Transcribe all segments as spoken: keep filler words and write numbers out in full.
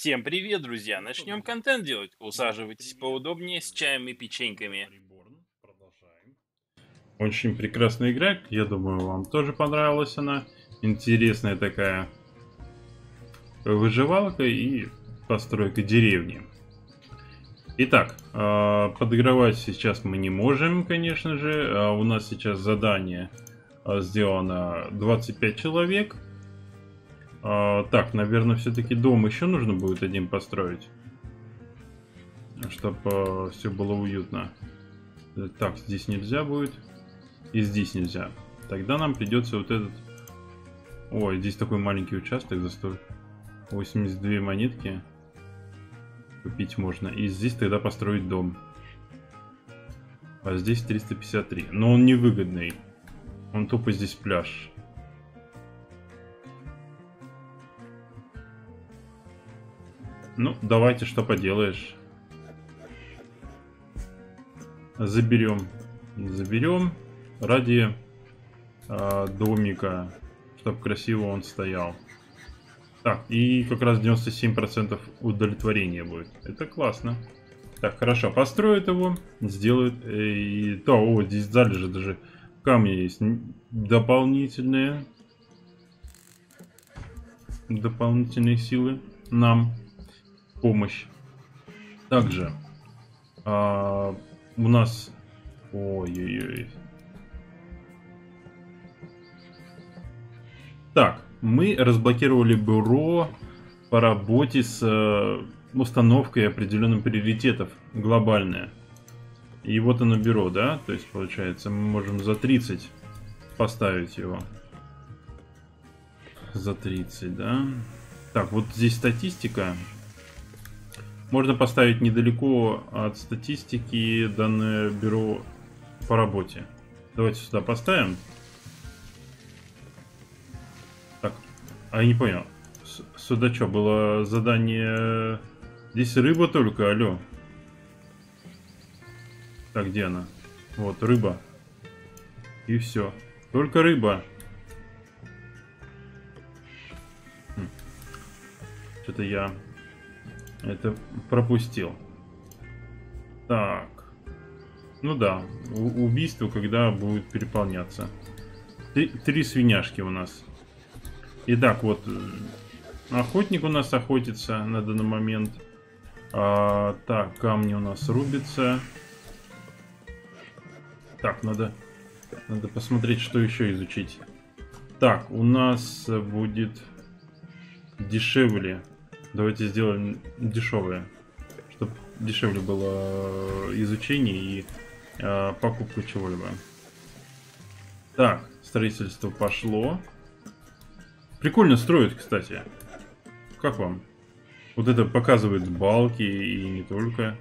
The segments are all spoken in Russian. Всем привет, друзья! Начнем контент делать. Усаживайтесь поудобнее с чаем и печеньками. Очень прекрасная игра. Я думаю, вам тоже понравилась она. Интересная такая выживалка и постройка деревни. Итак, подгревать сейчас мы не можем, конечно же. У нас сейчас задание сделано двадцать пять человек. Так, наверное, все-таки дом еще нужно будет один построить, чтобы все было уютно. Так, здесь нельзя будет. И здесь нельзя. Тогда нам придется вот этот... Ой, здесь такой маленький участок за сто восемьдесят две монетки. Купить можно. И здесь тогда построить дом. А здесь триста пятьдесят три. Но он невыгодный. Он тупо здесь пляж. Ну, давайте, что поделаешь. Заберем. Заберем. Ради э, домика. Чтобы красиво он стоял. Так, и как раз девяносто семь процентов удовлетворения будет. Это классно. Так, хорошо, построят его, сделают. И то, о, здесь залежи даже камни есть. Дополнительные. Дополнительные силы нам. Помощь. Также а, у нас... Ой-ой-ой. Так, мы разблокировали бюро по работе с э, установкой определенных приоритетов глобальное. И вот оно бюро, да? То есть, получается, мы можем за тридцать поставить его. За тридцать, да? Так, вот здесь статистика. Можно поставить недалеко от статистики данное бюро по работе. Давайте сюда поставим. Так, а я не понял. Сюда что, было задание... Здесь рыба только, алло. Так, где она? Вот, рыба. И все. Только рыба. Хм. Что-то я... Это пропустил. Так. Ну да, убийство, когда будет переполняться. Три, три свиняшки у нас. Итак, вот охотник у нас охотится на данный момент. А, так, камни у нас рубятся. Так, надо, надо посмотреть, что еще изучить. Так, у нас будет дешевле. Давайте сделаем дешевое, чтобы дешевле было изучение и э, покупка чего-либо. Так, строительство пошло. Прикольно строят, кстати. Как вам? Вот это показывает балки и не только.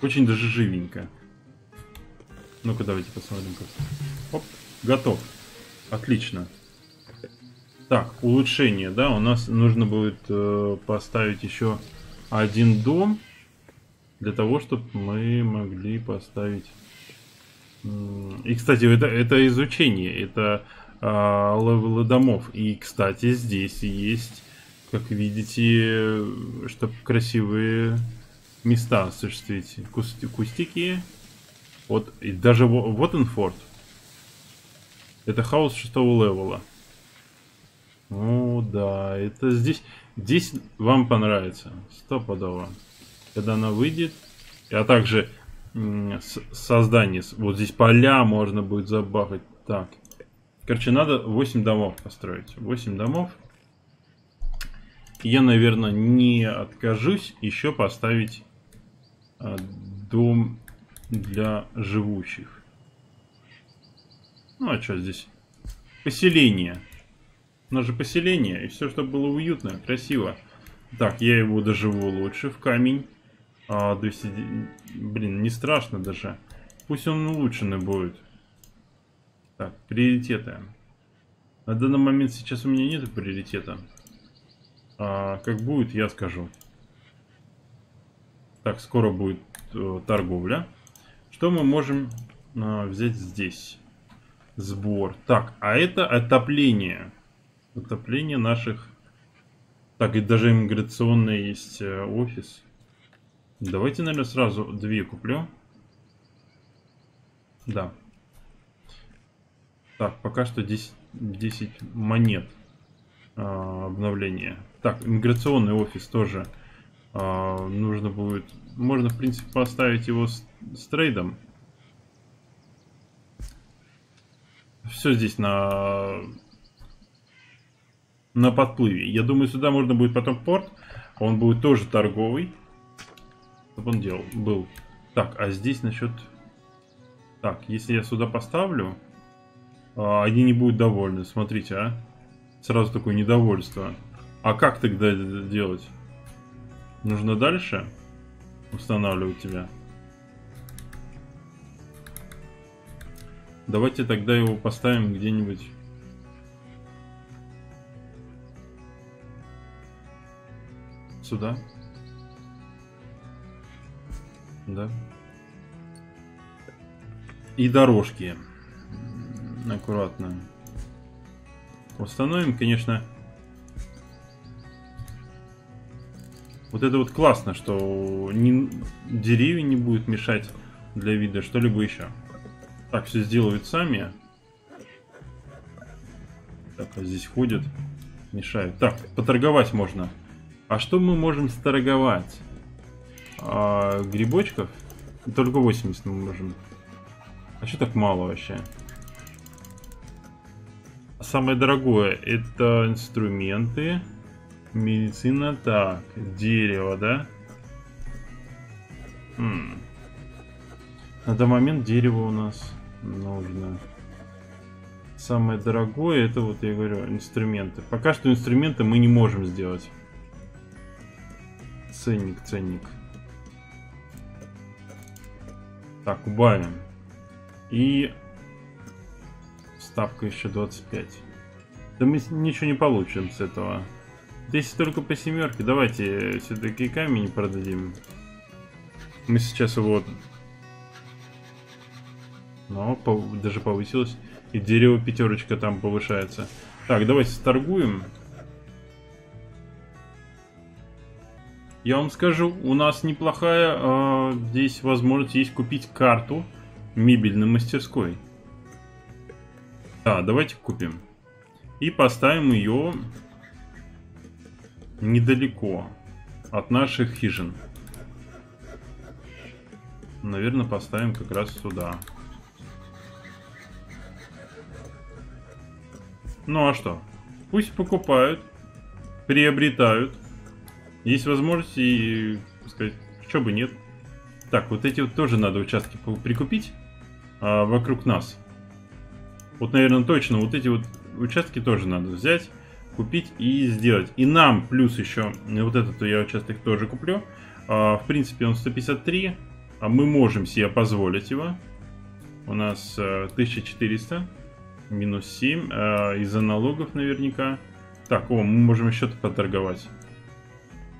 Очень даже живенько. Ну-ка, давайте посмотрим, как. Оп, готов. Отлично. Так, улучшение, да, у нас нужно будет э, поставить еще один дом, для того, чтобы мы могли поставить... И, кстати, это, это изучение, это э, левелы домов. И, кстати, здесь есть, как видите, чтобы красивые места осуществить. Куст... Кустики, вот, и даже Воттенфорд. Это хаус шестого левела. О, да, это здесь, здесь вам понравится, стопудово, когда она выйдет, а также создание, вот здесь поля можно будет забахать, так, короче, надо восемь домов построить, восемь домов, я, наверное, не откажусь еще поставить дом для живущих, ну, а что здесь, поселение. У нас же поселение, и все, чтобы было уютно, красиво. Так, я его доживу лучше в камень. А, двести... Блин, не страшно даже. Пусть он улучшенный будет. Так, приоритеты. На данный момент сейчас у меня нет приоритета. А, как будет, я скажу. Так, скоро будет э, торговля. Что мы можем э, взять здесь? Сбор. Так, а это отопление. Отопление наших. Так, и даже иммиграционный есть офис. Давайте, наверное, сразу две куплю. Да. Так, пока что десять, десять монет а, обновления. Так, иммиграционный офис тоже а, нужно будет... Можно, в принципе, поставить его с, с трейдом. Все здесь на... на подплыве. Я думаю, сюда можно будет потом порт. Он будет тоже торговый. Чтобы он делал, был. Так, а здесь насчет... Так, если я сюда поставлю... Они не будут довольны. Смотрите, а. Сразу такое недовольство. А как тогда это делать? Нужно дальше устанавливать тебя. Давайте тогда его поставим где-нибудь. Сюда. Да. И дорожки. Аккуратно. Установим, конечно. Вот это вот классно, что не, деревья не будут мешать для вида, что-либо еще. Так, все сделают сами. Так, а здесь ходят, мешают. Так, поторговать можно. А что мы можем сторговать? А, грибочков? Только восемьдесят мы можем. А что так мало вообще? Самое дорогое это инструменты, медицина, так, дерево, да? М-м. На данный момент дерево у нас нужно. Самое дорогое это, вот я говорю, инструменты. Пока что инструменты мы не можем сделать. Ценник, ценник. Так, убавим. И... ставка еще двадцать пять. Да мы ничего не получим с этого. Здесь только по семерке. Давайте все-таки камень продадим. Мы сейчас его... Но пов... даже повысилось. И дерево пятерочка там повышается. Так, давайте сторгуем. Я вам скажу, у нас неплохая э, здесь возможность есть купить карту мебельной мастерской. Да, давайте купим. И поставим ее недалеко от наших хижин. Наверное, поставим как раз сюда. Ну а что? Пусть покупают, приобретают. Есть возможность и, сказать, что бы нет. Так, вот эти вот тоже надо участки прикупить а, вокруг нас. Вот, наверное, точно вот эти вот участки тоже надо взять, купить и сделать. И нам плюс еще вот этот я участок тоже куплю. А, в принципе, он сто пятьдесят три, а мы можем себе позволить его. У нас а, тысяча четыреста минус семь а, из-за налогов наверняка. Так, о, мы можем еще-то поторговать.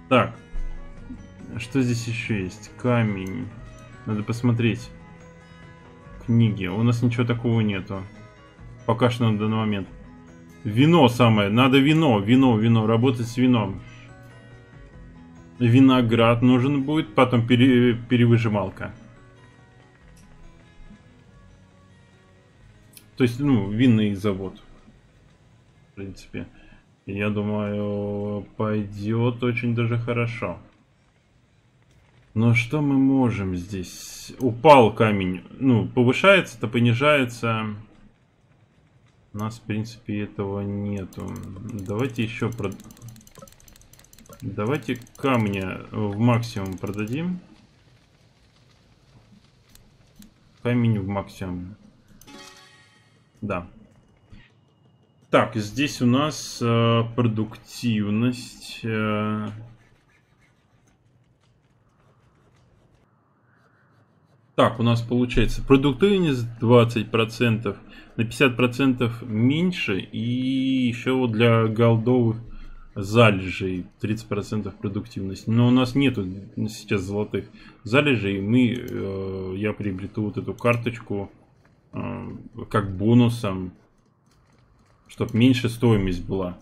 Так, что здесь еще есть? Камень. Надо посмотреть. Книги. У нас ничего такого нету. Пока что на данный момент. Вино самое. Надо вино. Вино, вино. Работать с вином. Виноград нужен будет. Потом пере, перевыжималка. То есть, ну, винный завод. В принципе. Я думаю, пойдет очень даже хорошо. Но что мы можем здесь? Упал камень. Ну, повышается, то понижается... У нас, в принципе, этого нету. Давайте еще прод... Давайте камня в максимум продадим. Камень в максимум. Да. Так, здесь у нас э, продуктивность. Э... Так, у нас получается продуктивность двадцать процентов. На пятьдесят процентов меньше, и еще вот для голдовых залежей тридцать процентов продуктивность. Но у нас нету сейчас золотых залежей, мы, э, я приобрету вот эту карточку э, как бонусом, чтобы меньше стоимость была.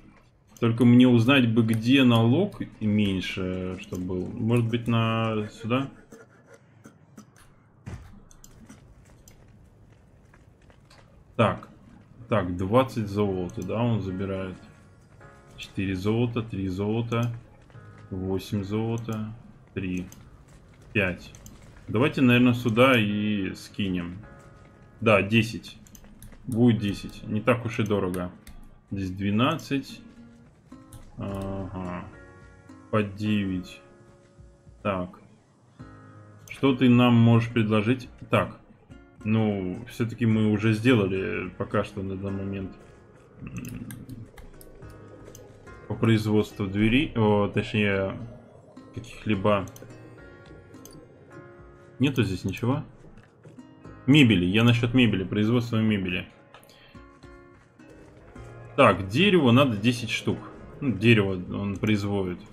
Только мне узнать бы, где налог меньше, что был. Может быть, на сюда? Так. Так, двадцать золота, да, он забирает. четыре золота, три золота, восемь золота, три, пять. Давайте, наверное, сюда и скинем. Да, десять. Будет десять. Не так уж и дорого. Здесь двенадцать. Ага. По девять. Так. Что ты нам можешь предложить? Так. Ну, все-таки мы уже сделали пока что на данный момент по производству двери, о, точнее каких-либо. Нету здесь ничего. Мебели, я насчет мебели, производство мебели. Так, дерево надо десять штук. Ну, дерево он производит. То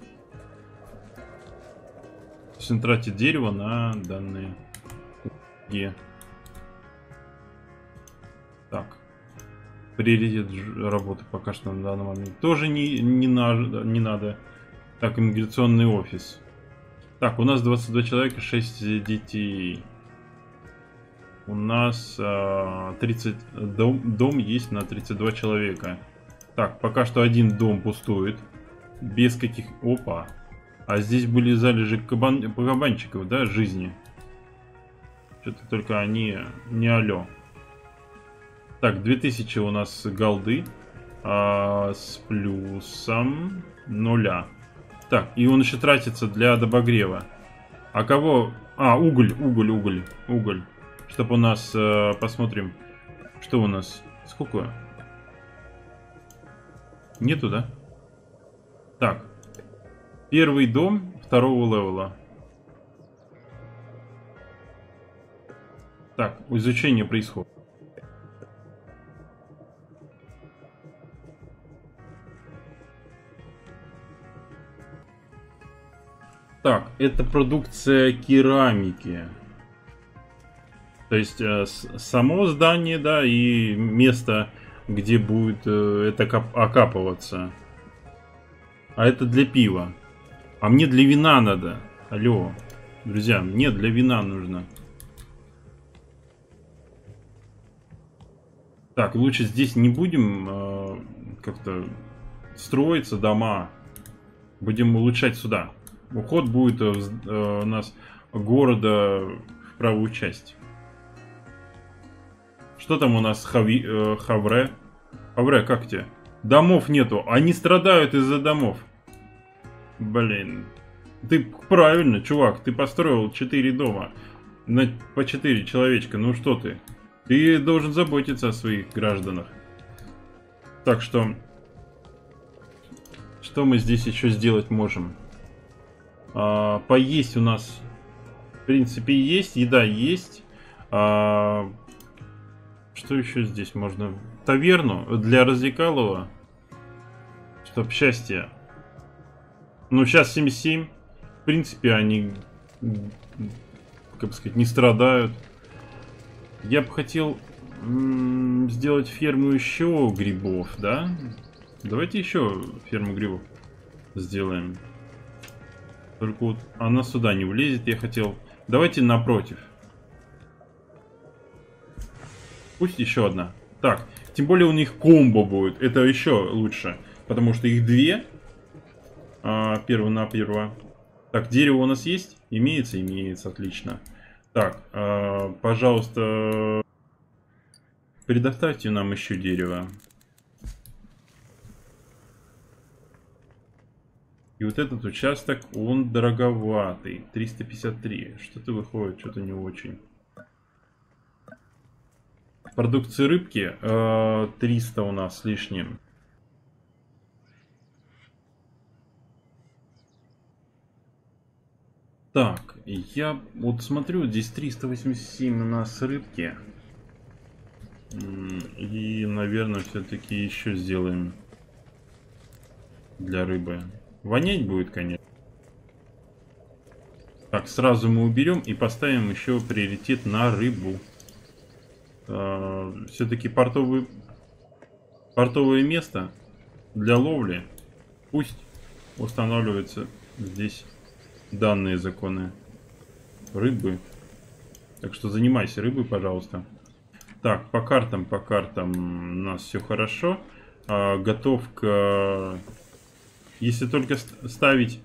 есть он тратит дерево на данные. Где? Так, приоритет работы пока что на данный момент тоже не, не, на, не надо. Так, иммиграционный офис. Так, у нас двадцать два человека, шесть детей. У нас а, тридцать, дом, дом есть на тридцать два человека. Так, пока что один дом пустует. Без каких... Опа! А здесь были залежи кабан, кабанчиков, да, жизни. Что-то только они не алё. Так, две тысячи у нас голды а, с плюсом нуля. Так, и он еще тратится для добогрева. А кого? А, уголь, уголь, уголь, уголь. Чтоб у нас, а, посмотрим, что у нас. Сколько? Нету, да? Так, первый дом второго левела. Так, изучение происходит. Так, это продукция керамики. То есть э, само здание, да, и место, где будет э, это окапываться. А это для пива. А мне для вина надо. Алло, друзья, мне для вина нужно. Так, лучше здесь не будем э, как-то строиться дома. Будем улучшать сюда. Уход будет э, у нас города в правую часть. Что там у нас Хави, э, Хавре? Хавре, как тебе? Домов нету. Они страдают из-за домов. Блин. Ты правильно, чувак. Ты построил четыре дома. На, по четыре человечка. Ну что ты? Ты должен заботиться о своих гражданах. Так что... Что мы здесь еще сделать можем? А, поесть у нас в принципе есть, еда есть. А, что еще здесь можно? Таверну для развлекалова, чтоб счастье. Ну сейчас семьдесят семь. В принципе они, как бы сказать, не страдают. Я бы хотел м-м, сделать ферму еще грибов, да? Давайте еще ферму грибов сделаем. Только вот она сюда не влезет, я хотел... Давайте напротив. Пусть еще одна. Так, тем более у них комбо будет. Это еще лучше. Потому что их две. А, первую на первую. Так, дерево у нас есть? Имеется? Имеется, отлично. Так, а, пожалуйста, предоставьте нам еще дерево. И вот этот участок, он дороговатый. триста пятьдесят три. Что-то выходит, что-то не очень. Продукции рыбки э, триста у нас с лишним. Так, я вот смотрю, здесь триста восемьдесят семь у нас рыбки. И, наверное, все-таки еще сделаем для рыбы. Вонять будет, конечно. Так, сразу мы уберем и поставим еще приоритет на рыбу. Э, Все-таки портовый, портовое место для ловли пусть устанавливаются здесь данные законы рыбы. Так что занимайся рыбой, пожалуйста. Так, по картам, по картам у нас все хорошо. А, готовка. Если только ставить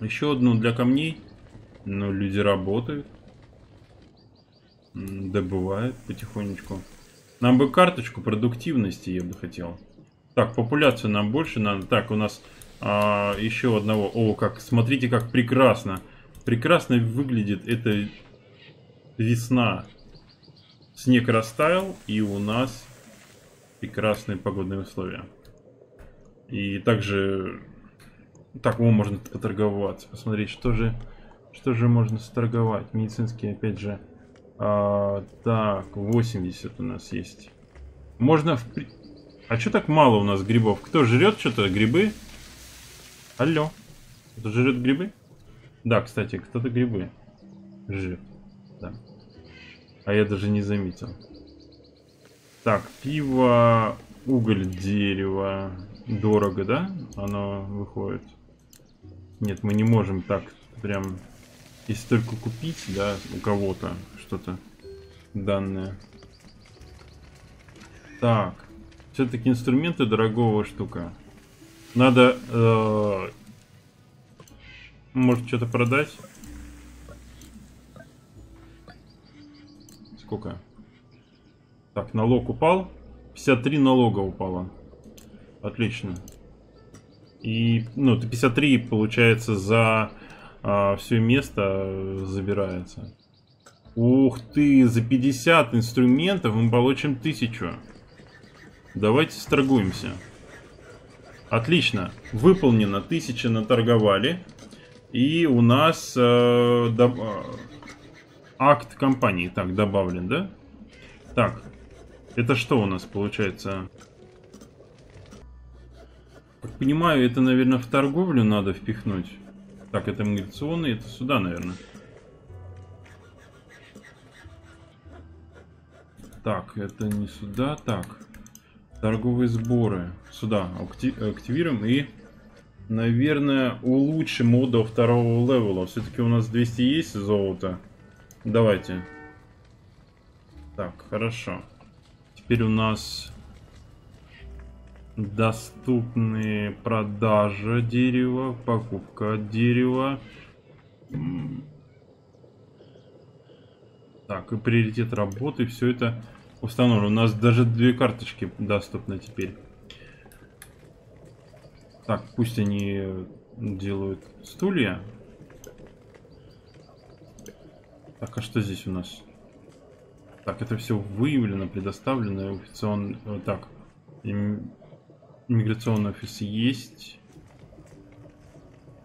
еще одну для камней, но люди работают. Добывают потихонечку. Нам бы карточку продуктивности я бы хотел. Так, популяцию нам больше надо. Так, у нас а, еще одного. О, как, смотрите, как прекрасно. Прекрасно выглядит эта весна. Снег растаял, и у нас прекрасные погодные условия. И также... Так, о, можно поторговаться. Посмотреть, что же, что же можно сторговать. Медицинские, опять же. А, так, восемьдесят у нас есть. Можно... В... А что так мало у нас грибов? Кто жрет что-то? Грибы? Алло. Кто жрет грибы? Да, кстати, кто-то грибы жрет. Да. А я даже не заметил. Так, пиво, уголь, дерево. Дорого, да? Оно выходит. Нет, мы не можем так прям... Если только купить, да, у кого-то что-то данное. Так. Все-таки инструменты дорогого штука. Надо... Э-э может, что-то продать? Сколько? Так, налог упал. пятьдесят три налога упало. Отлично. И, ну, пятьдесят три, получается, за а, все место забирается. Ух ты, за пятьдесят инструментов мы получим тысячу. Давайте сторгуемся. Отлично. Выполнено. тысяча наторговали. И у нас а, до... акт компании, так, добавлен, да? Так, это что у нас получается? Как понимаю, это, наверное, в торговлю надо впихнуть. Так, это миграционный, это сюда, наверное. Так, это не сюда, так. Торговые сборы. Сюда активируем и, наверное, улучшим его до второго левела. Все-таки у нас двести есть золота. Давайте. Так, хорошо. Теперь у нас доступны продажа дерева, покупка дерева. Так, и приоритет работы. Все это установлено. У нас даже две карточки доступны теперь. Так, пусть они делают стулья. Так, а что здесь у нас? Так, это все выявлено, предоставлено. Официон... Так, им... иммиграционный офис есть.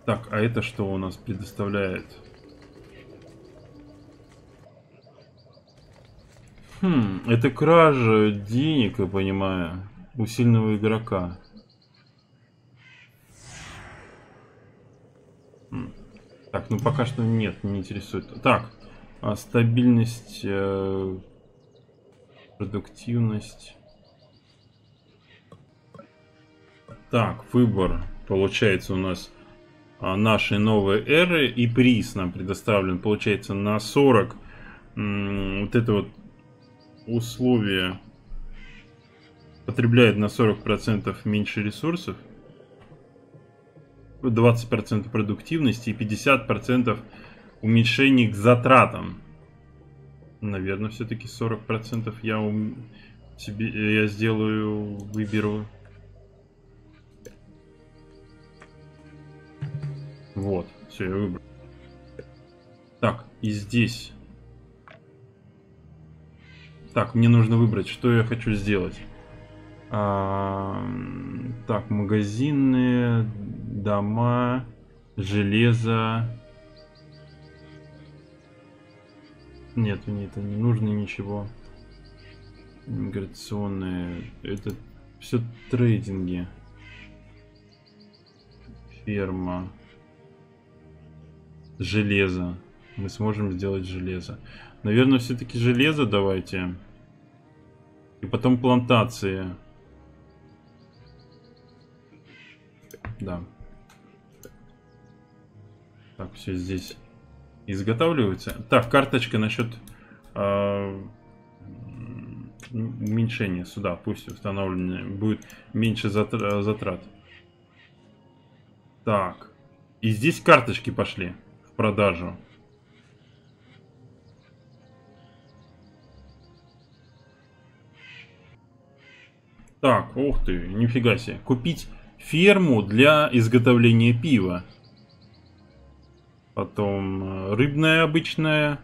Так, а это что у нас предоставляет? Хм, это кража денег, я понимаю, у сильного игрока. Так, ну пока что нет, не интересует. Так. А стабильность, э, продуктивность. Так, выбор. Получается у нас а, наши новые эры и приз нам предоставлен. Получается на сорок м, вот это вот условие потребляет на сорок процентов меньше ресурсов. двадцать процентов продуктивности и пятьдесят процентов уменьшение к затратам. Наверное, все-таки сорок процентов я ум... себе я сделаю, выберу. Вот, все, я выбрал. Так, и здесь. Так, мне нужно выбрать, что я хочу сделать. А... Так, магазины, дома, железо. Нет, мне это не нужно ничего. Миграционные. Это все трейдинги. Ферма. Железо. Мы сможем сделать железо. Наверное, все-таки железо давайте. И потом плантации. да. Так, все здесь изготавливается. Так, карточка насчет э, уменьшения суда. Пусть установлены, будет меньше затрат. Так. И здесь карточки пошли в продажу. Так, ух ты, нифига себе. Купить ферму для изготовления пива. Потом рыбная обычная.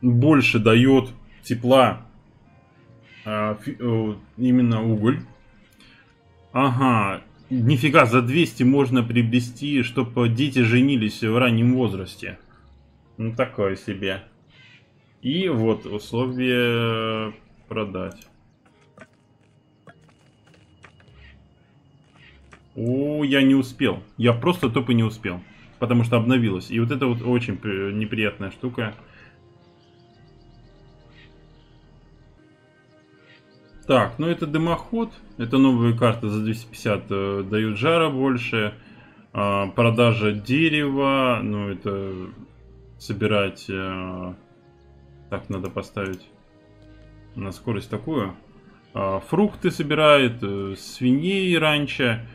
Больше дает тепла именно уголь. Ага, нифига, за двести можно приобрести, чтобы дети женились в раннем возрасте. Ну, такое себе. И вот условие продать. О, я не успел. Я просто тупо не успел. Потому что обновилось. И вот это вот очень неприятная штука. Так, ну это дымоход. Это новая карта за двести пятьдесят. Дают жара больше. А, продажа дерева. Ну это... Собирать... А, так, надо поставить. На скорость такую. А, фрукты собирает. Свиней раньше.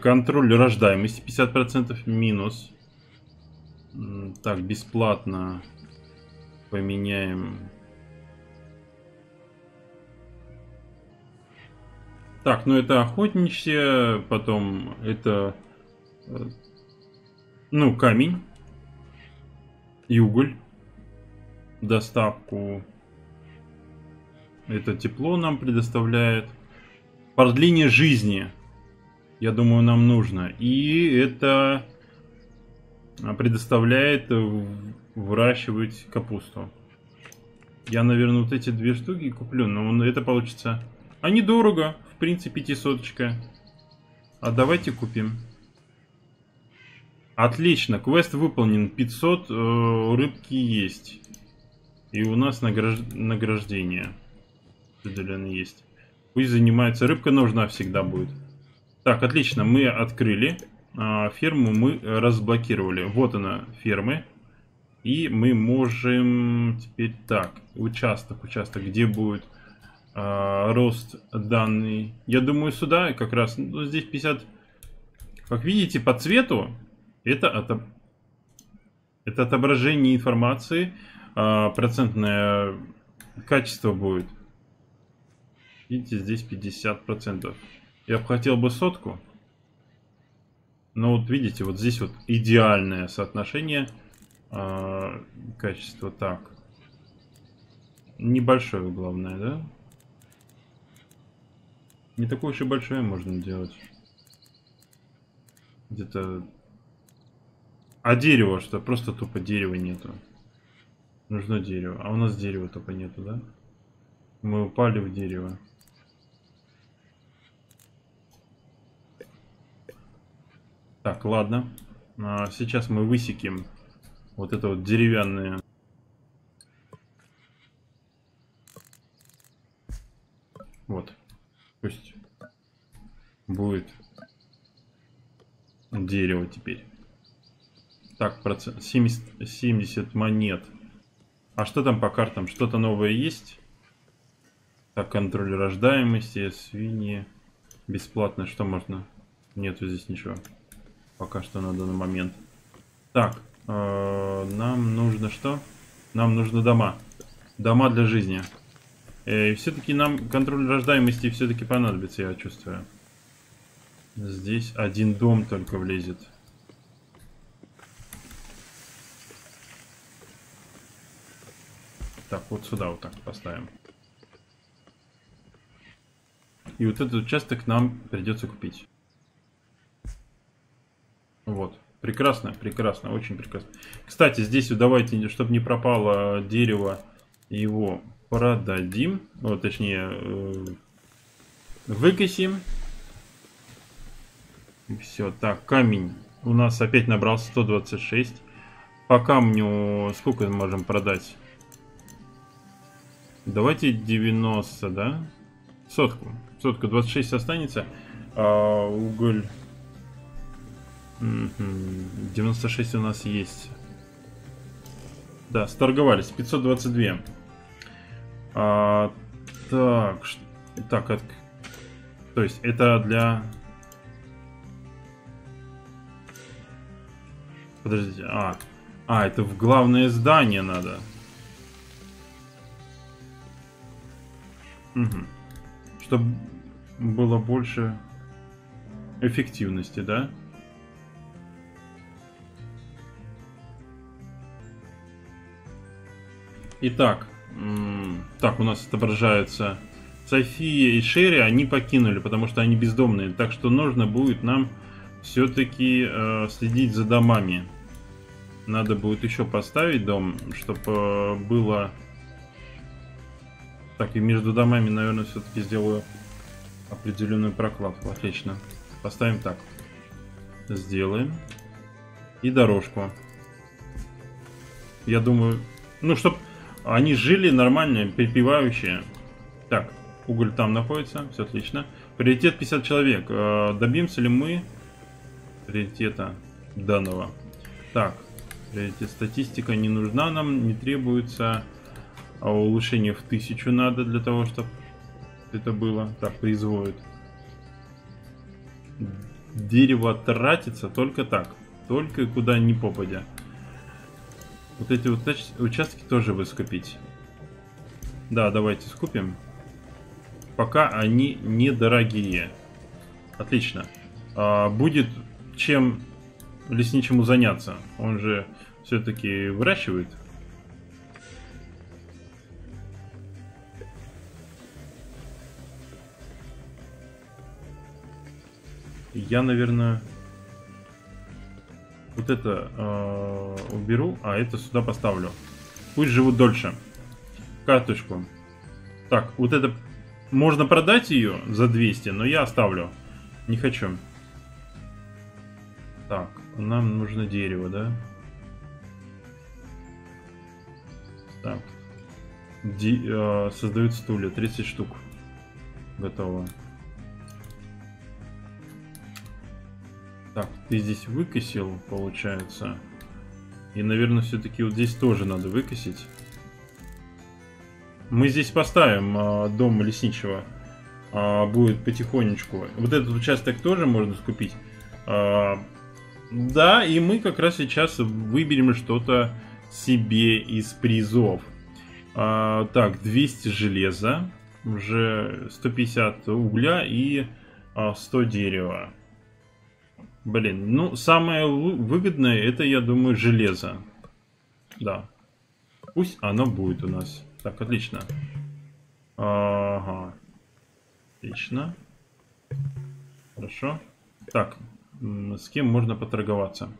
Контроль рождаемости пятьдесят процентов минус. Так, бесплатно поменяем. Так, ну это охотничье, потом это, ну, камень и уголь. Доставку. Это тепло нам предоставляет. Продление жизни. Я думаю, нам нужно. И это предоставляет выращивать капусту. Я, наверное, вот эти две штуки куплю, но это получится... А недорого, в принципе, пятисоточка. А давайте купим. Отлично, квест выполнен. пятьсот рыбки есть. И у нас награжд... награждение определенно есть. Пусть занимается. Рыбка нужна всегда будет. Так, отлично, мы открыли а, ферму, мы разблокировали. Вот она, фермы. И мы можем теперь так, участок, участок, где будет а, рост данный. Я думаю, сюда как раз, ну, здесь пятьдесят, как видите, по цвету, это, отоб... это отображение информации, а, процентное качество будет. Видите, здесь пятьдесят процентов. Я бы хотел бы сотку, но вот видите, вот здесь вот идеальное соотношение э, качества. Так, небольшое главное, да? Не такое уж и большое можно делать. Где-то... А дерево что? Просто тупо дерева нету. Нужно дерево. А у нас дерева тупо нету, да? Мы упали в дерево. Так, ладно. А, сейчас мы высеким вот это вот деревянное. Вот. Пусть будет дерево теперь. Так, процент семьдесят, семьдесят монет. А что там по картам? Что-то новое есть? Так, контроль рождаемости, свиньи. Бесплатно. Что можно? Нету здесь ничего. Пока что на данный момент. Так, э, нам нужно что? Нам нужны дома. Дома для жизни. И все-таки нам контроль рождаемости все-таки понадобится, я чувствую. Здесь один дом только влезет. Так, вот сюда вот так поставим. И вот этот участок нам придется купить. Вот, прекрасно, прекрасно, очень прекрасно. Кстати, здесь давайте, чтобы не пропало дерево, его продадим. Ну, точнее, выкосим. И все, так, камень у нас опять набрал сто двадцать шесть. По камню сколько можем продать? Давайте девяносто, да? Сотку. Сотку, двадцать шесть останется. А, уголь. девяносто шесть у нас есть. Да, сторговались. пятьсот двадцать два. А, так, так от, то есть это для... Подождите, а, а, это в главное здание надо. Угу. Чтобы было больше эффективности, да? Итак, так у нас отображаются София и Шерри, они покинули, потому что они бездомные. Так что нужно будет нам все-таки э, следить за домами. Надо будет еще поставить дом, чтобы было... Так, и между домами, наверное, все-таки сделаю определенную прокладку. Отлично. Поставим так. Сделаем. И дорожку. Я думаю... Ну, чтобы они жили нормально, перепевающие. Так, уголь там находится. Все отлично. Приоритет пятьдесят человек. Добьемся ли мы приоритета данного? Так, приоритет статистика не нужна нам, не требуется. А улучшение в тысячу надо для того, чтобы это было. Так, производит. Дерево тратится только так. Только и куда ни попадя. Вот эти вот участки тоже вы скупить. Да, давайте скупим. Пока они недорогие. Отлично. А, будет чем лесничему заняться. Он же все-таки выращивает. Я, наверное... Вот это э, уберу, а это сюда поставлю. Пусть живут дольше. Карточку. Так, вот это... Можно продать ее за двести, но я оставлю. Не хочу. Так, нам нужно дерево, да? Так. Ди, э, создают стулья. тридцать штук. Готово. Так, ты здесь выкосил, получается. И, наверное, все-таки вот здесь тоже надо выкосить. Мы здесь поставим а, дом лесничего. А, будет потихонечку. Вот этот участок тоже можно скупить. А, да, и мы как раз сейчас выберем что-то себе из призов. А, так, двести железа. Уже сто пятьдесят угля и а, сто дерева. Блин, ну самое выгодное это, я думаю, железо. Да. Пусть оно будет у нас. Так, отлично. Ага. Отлично. Хорошо. Так, с кем можно поторговаться?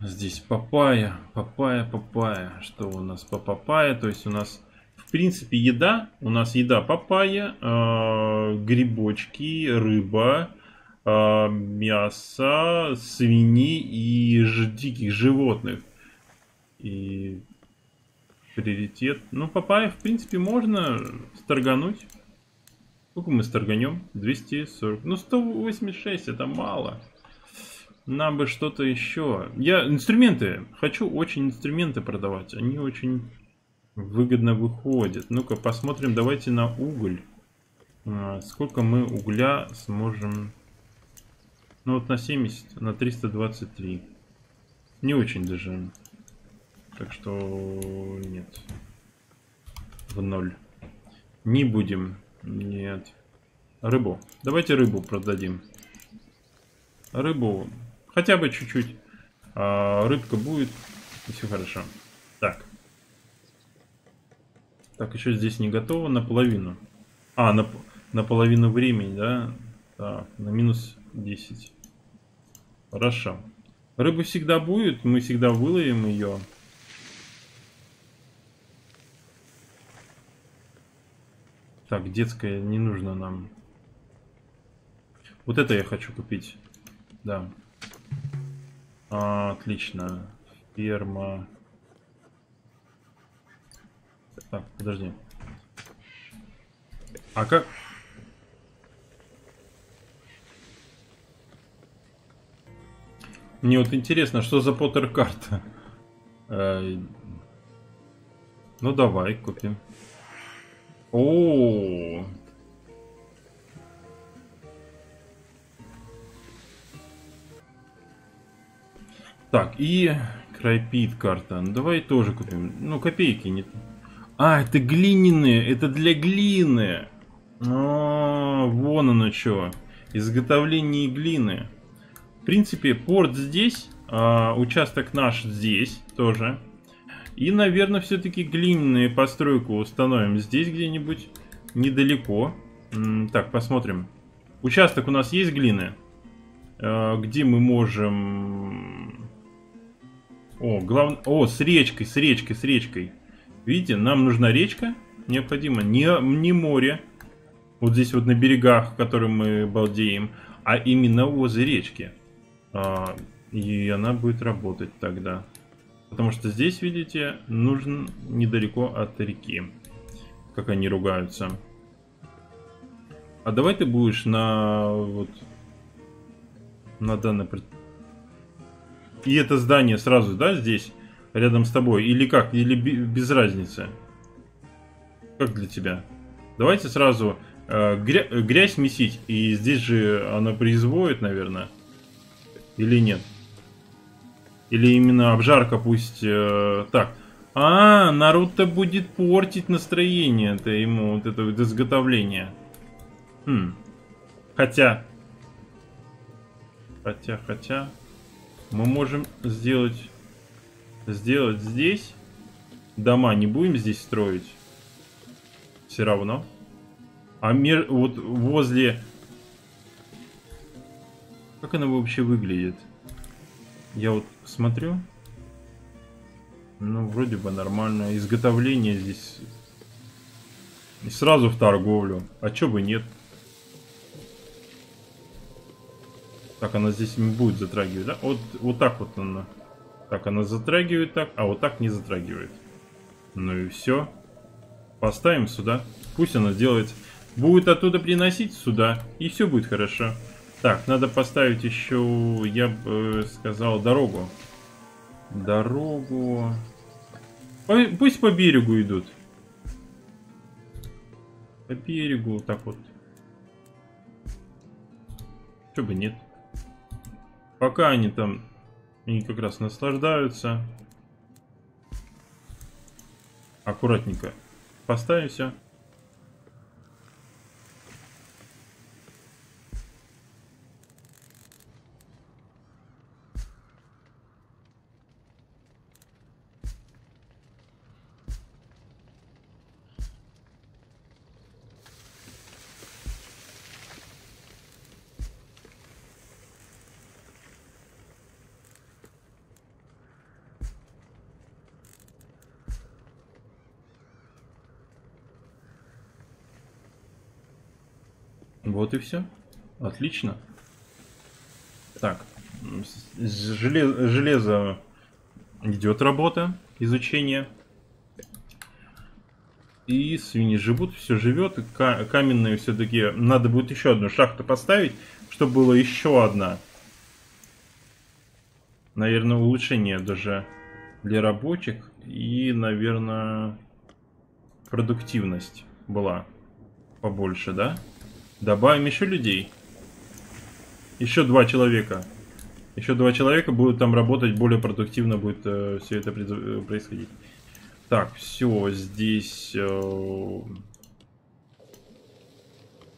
Здесь папайя, папайя, папайя. Что у нас по папайя? То есть у нас, в принципе, еда. У нас еда папайя, э, грибочки, рыба. Мясо, свиньи и диких животных. И приоритет. Ну, папайя, в принципе, можно сторгануть. Сколько мы сторганем? двести сорок. Ну, сто восемьдесят шесть, это мало. Нам бы что-то еще. Я инструменты. Хочу очень инструменты продавать. Они очень выгодно выходят. Ну-ка, посмотрим. Давайте на уголь. Сколько мы угля сможем... Ну вот на семьдесят, на триста двадцать три. Не очень даже. Так что нет. В ноль. Не будем. Нет. Рыбу. Давайте рыбу продадим. Рыбу. Хотя бы чуть-чуть. А, рыбка будет. И все хорошо. Так. Так, еще здесь не готово. Наполовину. А, на, наполовину времени, да? Так, на минус десять. Хорошо. Рыбы всегда будет, мы всегда выловим ее. Так, детская не нужно нам. Вот это я хочу купить. Да. А, отлично. Ферма. Так, подожди. А как... Мне вот интересно, что за Поттер-карта? Ну давай, купим. О, так, и Крайпит-карта. Ну давай тоже купим. Ну, копейки нет. А, это глиняные, это для глины. А, вон оно что. Изготовление глины. В принципе, порт здесь, а, участок наш здесь тоже. И, наверное, все-таки глиняную постройку установим здесь где-нибудь недалеко. Так, посмотрим. Участок у нас есть глины, где мы можем... О, главное... О, с речкой, с речкой, с речкой. Видите, нам нужна речка, необходимо, не, не море. Вот здесь вот на берегах, которые мы балдеем, а именно возле речки. И она будет работать тогда. Потому что здесь, видите, нужен недалеко от реки. Как они ругаются. А давай ты будешь на... Вот, на данное... И это здание сразу, да, здесь? Рядом с тобой? Или как? Или без разницы? Как для тебя? Давайте сразу э, грязь, грязь месить. И здесь же она производит, наверное. Или нет? Или именно обжарка пусть... Э, так. А, Наруто будет портить настроение. Это ему вот это вот изготовление. Хм. Хотя... Хотя, хотя... Мы можем сделать... Сделать здесь. Дома не будем здесь строить. Все равно. А мер... вот возле... Как она вообще выглядит? Я вот смотрю. Ну, вроде бы нормально. Изготовление здесь. И сразу в торговлю. А чё бы нет? Так, она здесь не будет затрагивать, да? Вот, вот так вот она. Так, она затрагивает так, а вот так не затрагивает. Ну и все. Поставим сюда. Пусть она сделает. Будет оттуда приносить сюда. И все будет хорошо. Так, надо поставить еще, я бы сказал, дорогу. Дорогу. Пусть по берегу идут. По берегу, вот так вот. Чё бы нет. Пока они там, они как раз наслаждаются. Аккуратненько поставим все. Вот и все. Отлично. Так. Железо, железо идет работа, изучение. И свиньи живут, все живет. Каменные все-таки. Надо будет еще одну шахту поставить, чтобы было еще одна. Наверное, улучшение даже для рабочих. И, наверное, продуктивность была побольше, да? Добавим еще людей. Еще два человека. Еще два человека будут там работать, более продуктивно будет э, все это происходить. Так, все, здесь... Э,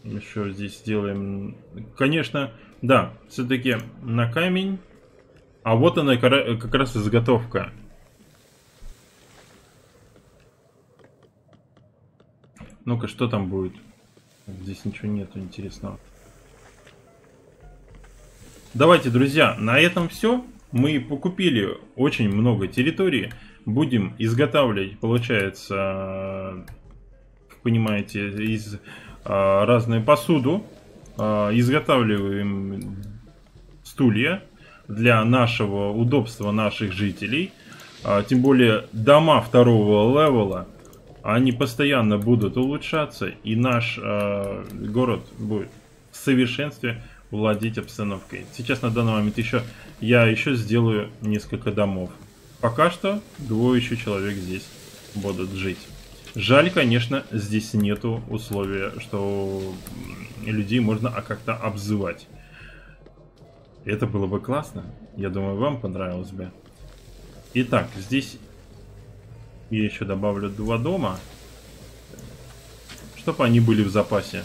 еще здесь сделаем... Конечно, да, все-таки на камень. А вот она как раз изготовка. Ну-ка, что там будет? Здесь ничего нету интересного. Давайте, друзья, на этом все. Мы покупили очень много территории. Будем изготавливать, получается, как понимаете, из а, разной посуду. А, изготавливаем стулья для нашего удобства, наших жителей. А, тем более дома второго левела. Они постоянно будут улучшаться, и наш э, город будет в совершенстве уладить обстановкой. Сейчас на данный момент еще я еще сделаю несколько домов. Пока что двое еще человек здесь будут жить. Жаль, конечно, здесь нету условия, что людей можно как-то обзывать. Это было бы классно. Я думаю, вам понравилось бы. Итак, здесь я еще добавлю два дома, чтобы они были в запасе.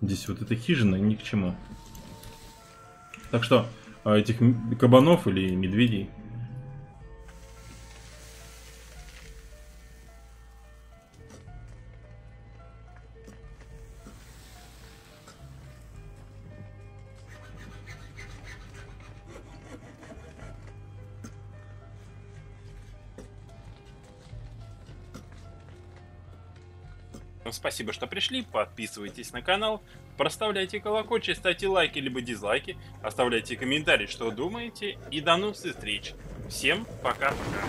Здесь вот эта хижина ни к чему. Так что этих кабанов или медведей. Спасибо, что пришли, подписывайтесь на канал, проставляйте колокольчик, ставьте лайки либо дизлайки, оставляйте комментарии, что думаете, и до новых встреч. Всем пока-пока.